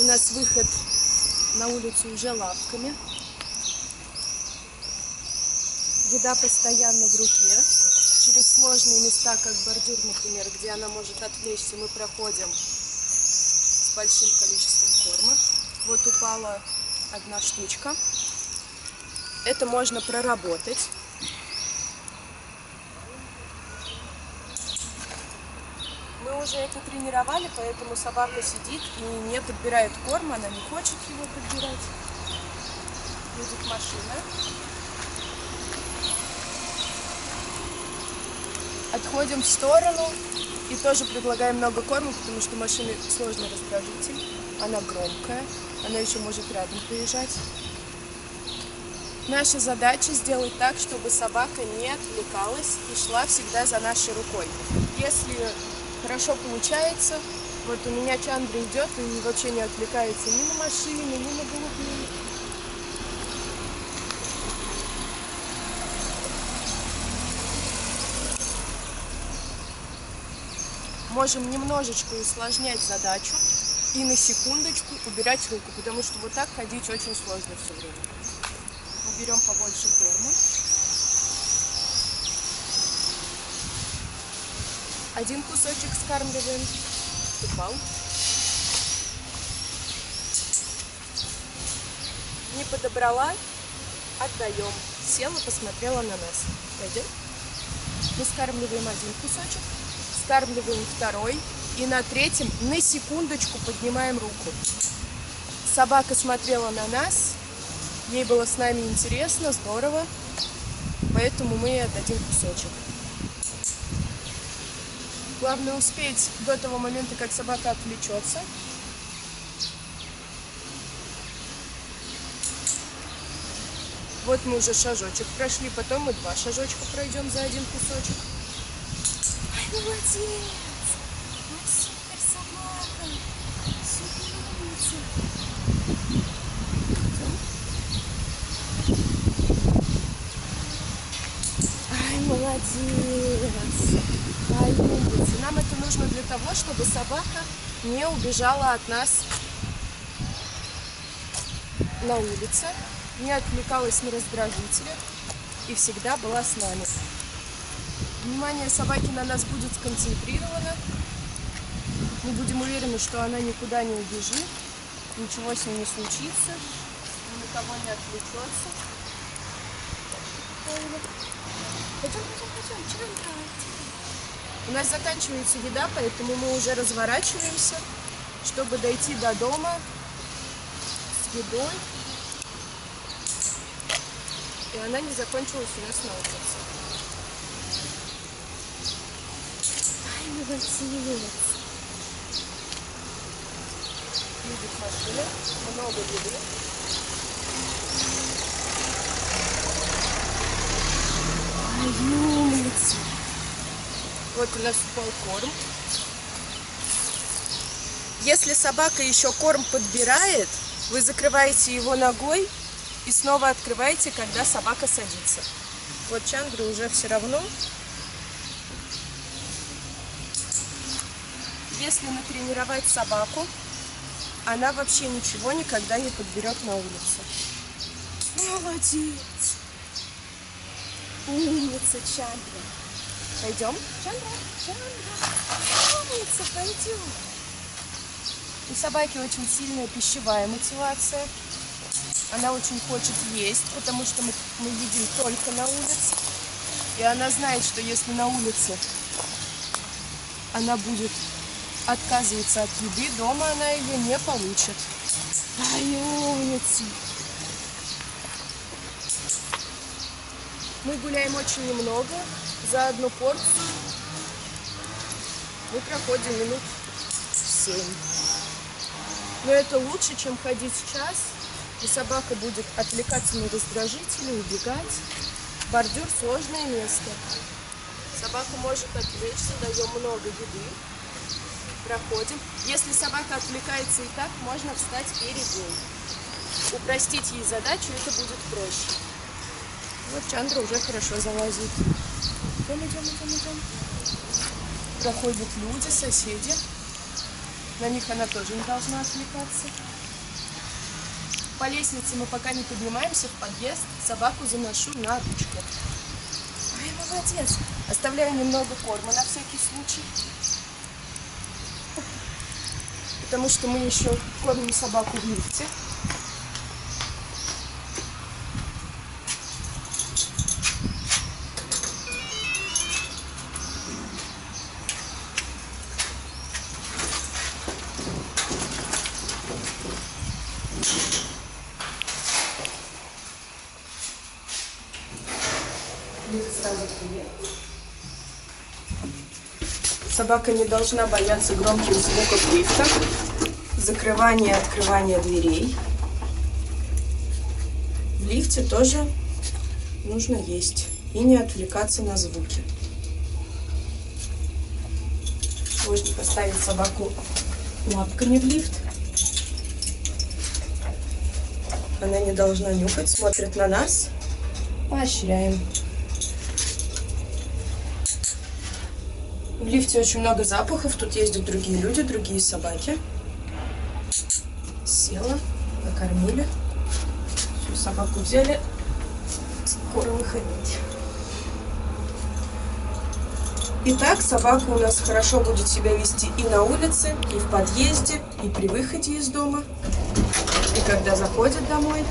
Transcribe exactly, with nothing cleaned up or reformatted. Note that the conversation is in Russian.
У нас выход на улицу уже лапками. Еда постоянно в руке. Через сложные места, как бордюр, например, где она может отвлечься, мы проходим с большим количеством корма. Вот упала одна штучка. Это можно проработать. Мы уже это тренировали, поэтому собака сидит и не подбирает корм, она не хочет его подбирать. Едет машина. Отходим в сторону и тоже предлагаем много корма, потому что машина сложный раздражитель, она громкая, она еще может рядом приезжать. Наша задача сделать так, чтобы собака не отвлекалась и шла всегда за нашей рукой. Если хорошо получается, вот у меня Чандра идет и вообще не отвлекается ни на машины, ни на голубей. Можем немножечко усложнять задачу и на секундочку убирать руку, потому что вот так ходить очень сложно все время. Уберем побольше корма. Один кусочек скармливаем. Упал. Не подобрала, отдаем. Села, посмотрела на нас. Пойдет? Мы скармливаем один кусочек. Скармливаем второй и на третьем на секундочку поднимаем руку. Собака смотрела на нас, ей было с нами интересно, здорово, поэтому мы отдадим кусочек. Главное успеть до того момента, как собака отвлечется. Вот мы уже шажочек прошли, потом мы два шажочка пройдем за один кусочек. Молодец! Ой, супер собака! Супер умница! Ай, молодец! Ай, умница! Нам это нужно для того, чтобы собака не убежала от нас на улице, не отвлекалась на раздражители и всегда была с нами. Внимание собаки на нас будет сконцентрировано. Мы будем уверены, что она никуда не убежит, ничего с ней не случится, ни на кого не отвлечется. Пойдем, пойдем, пойдем, Чандра. У нас заканчивается еда, поэтому мы уже разворачиваемся, чтобы дойти до дома с едой. И она не закончилась у нас на улице. Едет машина, много еды. Ай, умница! Вот у нас упал корм. Если собака еще корм подбирает, вы закрываете его ногой и снова открываете, когда собака садится. Вот Чандра уже все равно. Если натренировать собаку, она вообще ничего никогда не подберет на улице. Молодец! Умница, Чандра! Пойдем? Чандра, Чандра! Умница, пойдем! У собаки очень сильная пищевая мотивация. Она очень хочет есть, потому что мы, мы едим только на улице. И она знает, что если на улице она будет отказывается от еды, дома она ее не получит. Ай, умница! Мы гуляем очень немного, за одну порцию мы проходим минут семь. Но это лучше, чем ходить час, и собака будет отвлекаться на раздражители, убегать. Бордюр – сложное место. Собака может отвлечься, даем много еды. Проходим. Если собака отвлекается и так, можно встать перед ней. Упростить ей задачу, это будет проще. Вот Чандра уже хорошо залазит. Идем, идем, идем, идем. Проходят люди, соседи. На них она тоже не должна отвлекаться. По лестнице мы пока не поднимаемся в подъезд, собаку заношу на ручку. Ой, молодец! Оставляю немного корма на всякий случай. Потому что мы еще кормим собаку в лифте. Собака не должна бояться громких звуков лифта, закрывания и открывания дверей. В лифте тоже нужно есть и не отвлекаться на звуки. Можно поставить собаку лапками в лифт. Она не должна нюхать, смотрит на нас. Поощряем. В лифте очень много запахов, тут ездят другие люди, другие собаки. Села, накормили. Всю собаку взяли. Скоро выходить. Итак, собака у нас хорошо будет себя вести и на улице, и в подъезде, и при выходе из дома, и когда заходит домой.